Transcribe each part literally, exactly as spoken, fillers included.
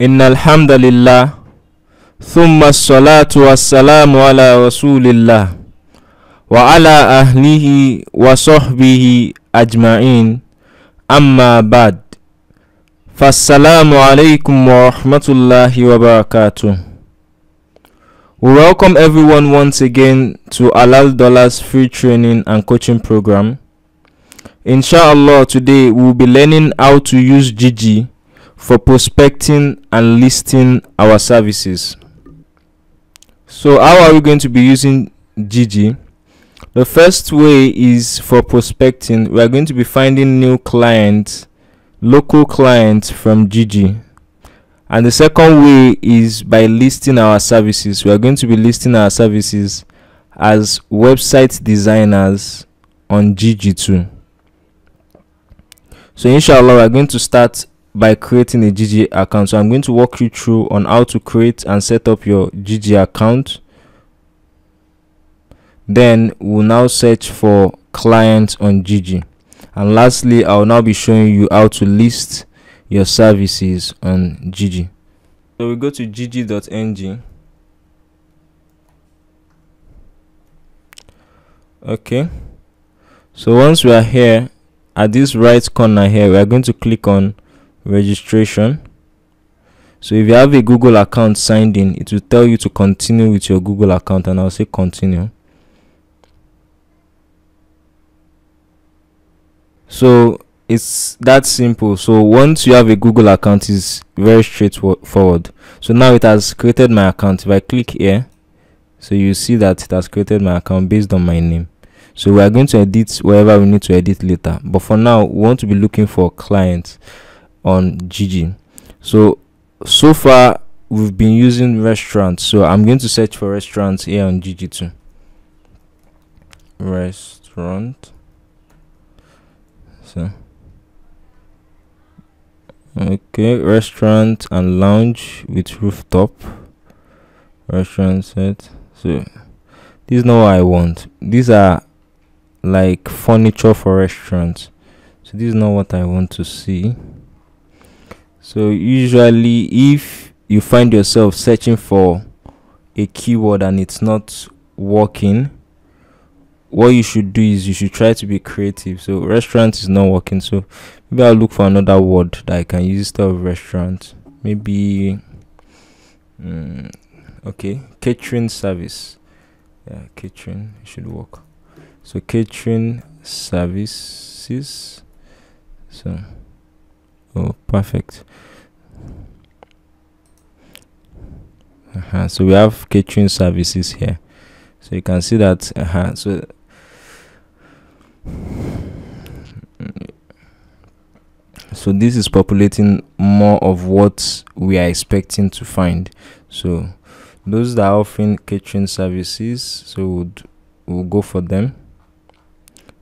إن الحمد لله ثم الصلاة والسلام على رسول الله وعلى أهله وصحبه أجمعين أما بعد فالسلام عليكم ورحمة الله وبركاته. We welcome everyone once again to Halal Dollars free training and coaching program. Inshallah, today we will be learning how to use Jiji for prospecting and listing our services. So how are we going to be using Jiji? The first way is for prospecting. We are going to be finding new clients, local clients from Jiji. And the second way is by listing our services. We are going to be listing our services as website designers on Jiji too. So inshallah, we are going to start by creating a Jiji account. So I'm going to walk you through on how to create and set up your Jiji account. Then we'll now search for clients on Jiji, and lastly I'll now be showing you how to list your services on Jiji. So we go to jiji dot n g. okay, so once we are here at this right corner here, we are going to click on registration. So if you have a Google account signed in, it will tell you to continue with your Google account, and I'll say continue. So it's that simple. So once you have a Google account, it's very straightforward. So now it has created my account. If I click here, so you see that it has created my account based on my name. So we are going to edit whatever we need to edit later, but for now we want to be looking for clients on Jiji. So so far we've been using restaurants, so I'm going to search for restaurants here on Jiji too. Restaurant. So okay, restaurant and lounge with rooftop. Restaurant set. So this is not what I want. These are like furniture for restaurants, so this is not what I want to see. So usually if you find yourself searching for a keyword and it's not working, what you should do is you should try to be creative. So restaurant is not working, so maybe I'll look for another word that I can use instead of restaurant. Maybe um, okay, catering service. Yeah, catering should work. So catering services. So oh, perfect. Uh-huh. So we have catering services here, so you can see that. Uh-huh. So so this is populating more of what we are expecting to find. So those that are offering catering services, so we'll, we'll go for them.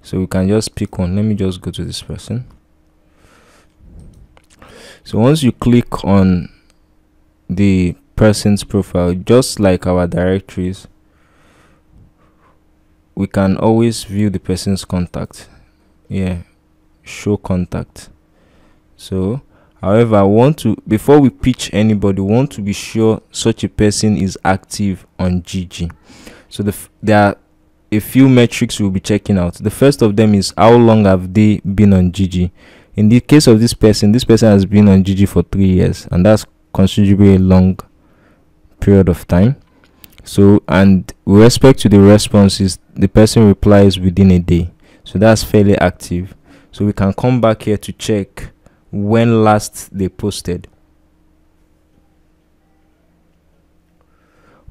So we can just pick one. Let me just go to this person. So once you click on the person's profile, just like our directories, we can always view the person's contact. Yeah, show contact. So however, I want to, before we pitch anybody, we want to be sure such a person is active on Jiji. So the f there are a few metrics we'll be checking out. The first of them is how long have they been on Jiji. In the case of this person, this person has been on Jiji for three years, and that's considerably a long period of time. So, and with respect to the responses, the person replies within a day, so that's fairly active. So we can come back here to check when last they posted.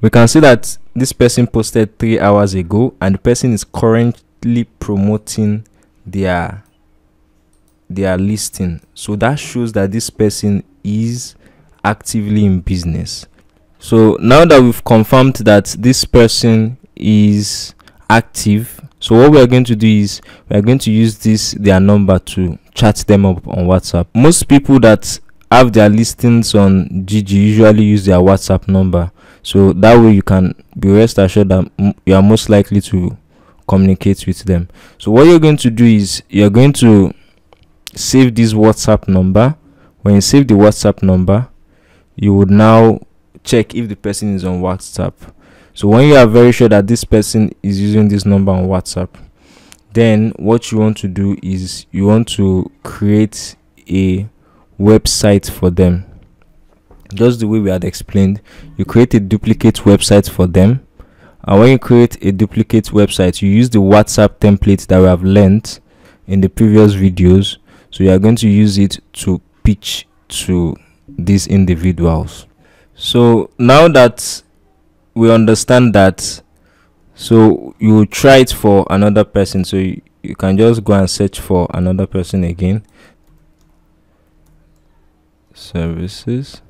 We can see that this person posted three hours ago, and the person is currently promoting their their listing. So that shows that this person is actively in business. So now that we've confirmed that this person is active, so what we are going to do is we are going to use this their number to chat them up on WhatsApp. Most people that have their listings on Jiji usually use their WhatsApp number, so that way you can be rest assured that m you are most likely to communicate with them. So what you're going to do is you're going to save this WhatsApp number. When you save the WhatsApp number, you would now check if the person is on WhatsApp. So when you are very sure that this person is using this number on WhatsApp, then what you want to do is you want to create a website for them, just the way we had explained. You create a duplicate website for them, and when you create a duplicate website, you use the WhatsApp template that we have learned in the previous videos. So you are going to use it to pitch to these individuals. So now that we understand that, so you try it for another person. So you, you can just go and search for another person again. Services.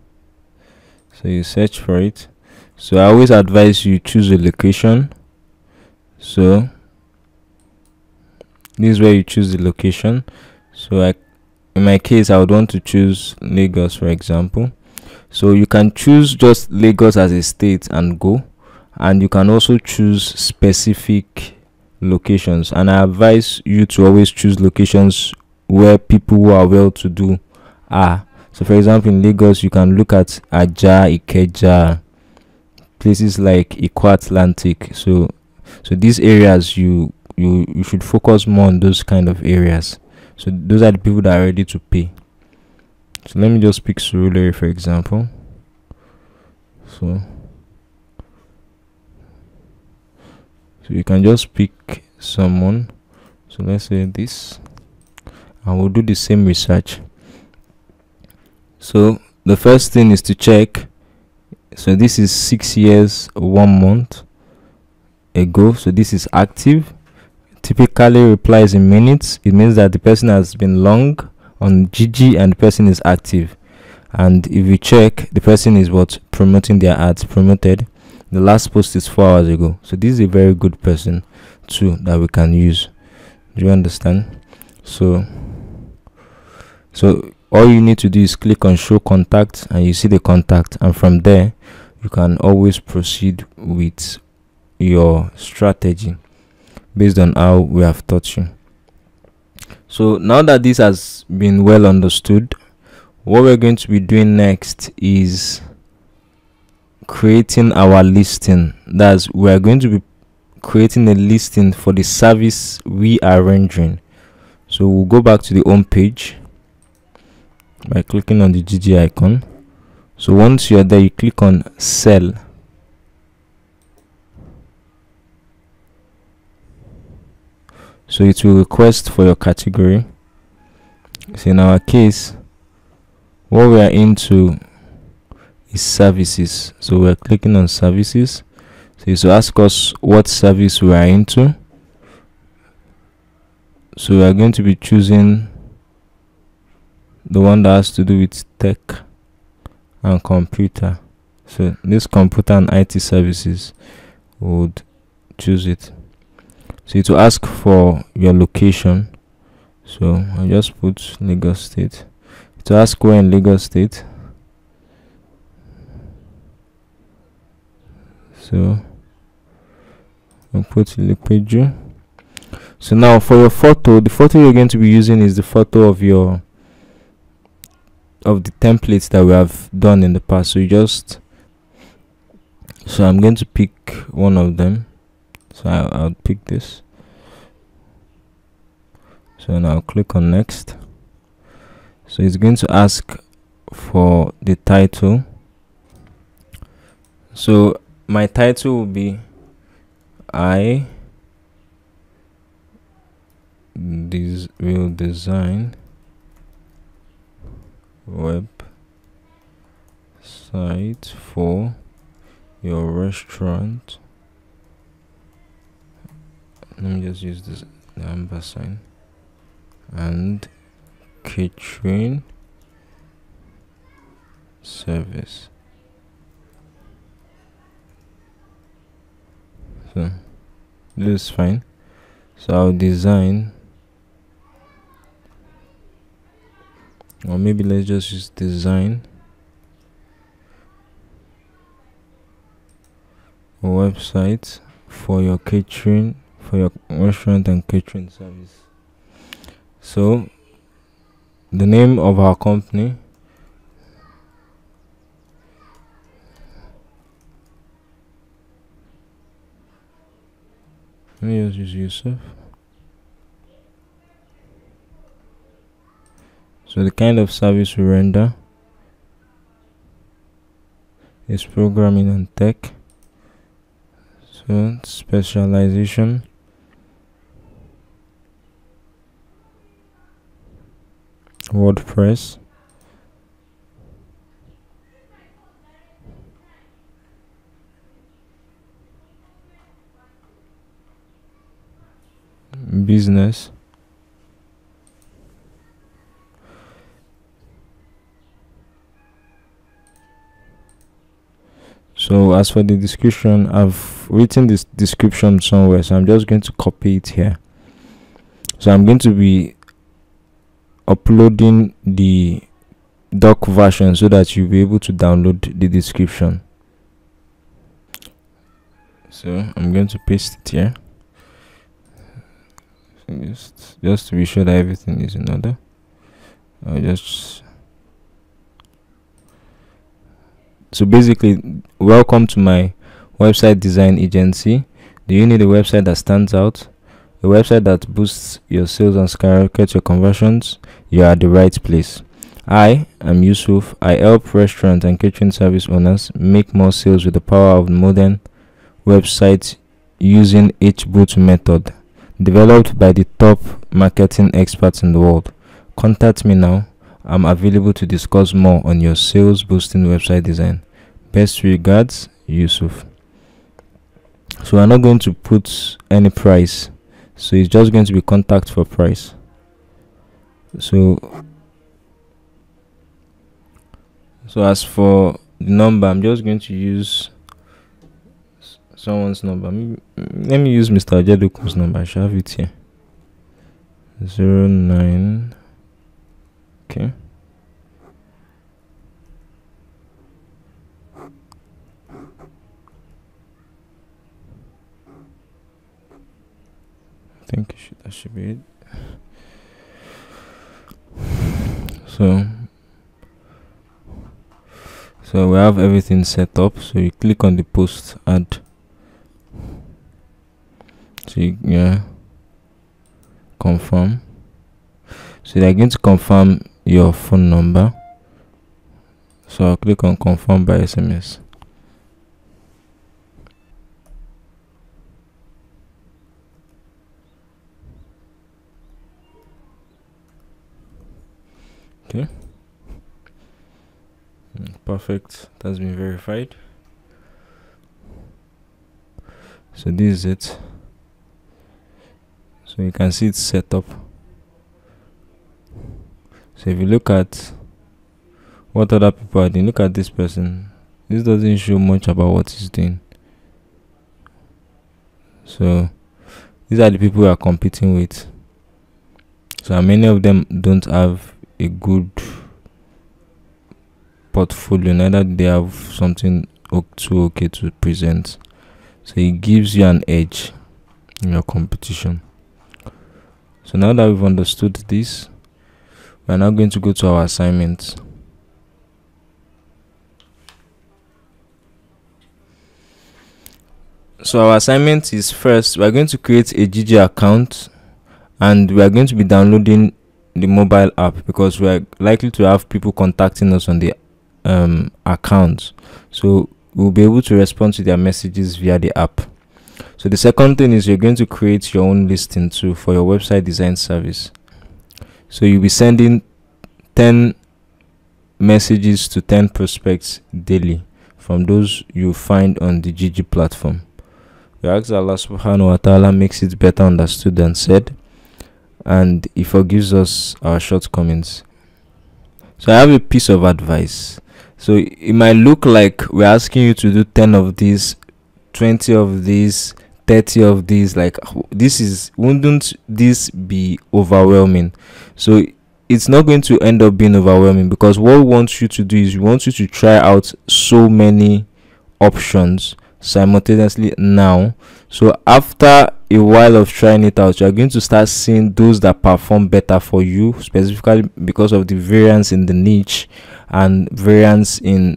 So you search for it. So I always advise you choose a location. So this is where you choose the location. So I, in my case, I would want to choose Lagos, for example. So you can choose just Lagos as a state and go, and you can also choose specific locations. And I advise you to always choose locations where people who are well to do are. So for example, in Lagos, you can look at Ajah, Ikeja, places like Ikwa Atlantic. So so these areas, you you you should focus more on those kind of areas. So those are the people that are ready to pay. So let me just pick Surulere, for example. So So you can just pick someone. So let's say this. I will do the same research. So the first thing is to check. So this is six years one month ago. So this is active. Typically replies in minutes. It means that the person has been long on Jiji and the person is active. And if you check, the person is what promoting their ads, promoted. The last post is four hours ago. So this is a very good person too that we can use. Do you understand? So so all you need to do is click on show contact, and you see the contact, and from there you can always proceed with your strategy based on how we have taught you. So now that this has been well understood, what we're going to be doing next is creating our listing. That's we are going to be creating a listing for the service we are rendering. So we'll go back to the home page by clicking on the Jiji icon. So once you're there, you click on sell. So it will request for your category. So in our case, what we are into is services. So we're clicking on services. So it will ask us what service we are into. So we are going to be choosing the one that has to do with tech and computer. So this computer and I T services, would choose it. So it will ask for your location. So I just put Lagos State. It will ask where in Lagos State. So I'll put Ilepeju. So now for your photo, the photo you're going to be using is the photo of your of the templates that we have done in the past. So you just so I'm going to pick one of them. So I'll, I'll pick this. So now I'll click on next. So it's going to ask for the title. So my title will be I this will design website for your restaurant. Let me just use this number sign and catering service. So this is fine. So I'll design, or maybe let's just use design a website for your catering, for your restaurant and catering service. So the name of our company Yes, is Yusuf. So the kind of service we render is programming and tech. So specialization. WordPress. Business. So as for the description, I've written this description somewhere, so I'm just going to copy it here. So I'm going to be uploading the doc version so that you'll be able to download the description. So I'm going to paste it here. Just, just to be sure that everything is in order, I'll just so basically, welcome to my website design agency. Do you need a website that stands out? A website that boosts your sales and skyrockets your conversions? You are at the right place. I am Yusuf. I help restaurant and kitchen service owners make more sales with the power of modern websites using HBoot method. Developed by the top marketing experts in the world. Contact me now. I'm available to discuss more on your sales boosting website design. Best regards, Yusuf. So I'm not going to put any price. So it's just going to be contact for price. So, so as for the number, I'm just going to use someone's number. Let me use Mister Ojedokun's number. I should have it here. Zero nine. Okay. I think it should, that should be it. So, so we have everything set up. So you click on the post ad. So you, yeah, confirm. So they're going to confirm your phone number. So I'll click on confirm by S M S. Okay. Perfect. That's been verified. So this is it. So you can see it's set up. So if you look at what other people are doing, look at this person. This doesn't show much about what he's doing. So these are the people we are competing with. So many of them don't have a good portfolio, neither they have something too okay to present. So it gives you an edge in your competition. So now that we've understood this, we are now going to go to our assignment. So our assignment is, first, we are going to create a Jiji account, and we are going to be downloading the mobile app because we are likely to have people contacting us on the um, account. So we'll be able to respond to their messages via the app. So the second thing is you're going to create your own listing too for your website design service. So you'll be sending ten messages to ten prospects daily from those you find on the Jiji platform. We ask Allah subhanahu wa ta'ala makes it better understood than said, and He forgives us our shortcomings. So I have a piece of advice. So it might look like we're asking you to do ten of these, twenty of these, thirty of these. Like, this is, wouldn't this be overwhelming? So it's not going to end up being overwhelming, because what we want you to do is we want you to try out so many options simultaneously now. So after a while of trying it out, you're going to start seeing those that perform better for you, specifically because of the variance in the niche and variance in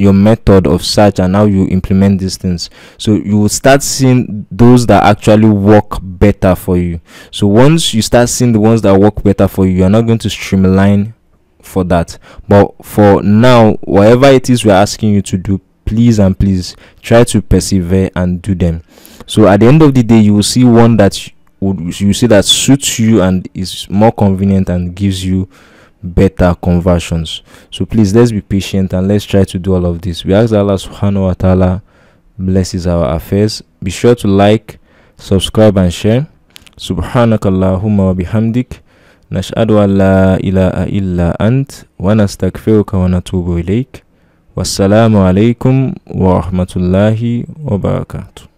your method of search and how you implement these things. So you will start seeing those that actually work better for you. So once you start seeing the ones that work better for you, you're not going to streamline for that. But for now, whatever it is we're asking you to do, please and please try to persevere and do them. So at the end of the day, you will see one that would you see that suits you and is more convenient and gives you better conversions. So please, let's be patient and let's try to do all of this. We ask Allah subhanahu wa ta'ala blesses our affairs. Be sure to like, subscribe and share. Subhanakallahumma wa bihamdik, nashhadu an la ilaha illa ant wa nastaghfiruka wa natubu ilayk. Wassalamu alaikum wa rahmatullahi wa barakatuh.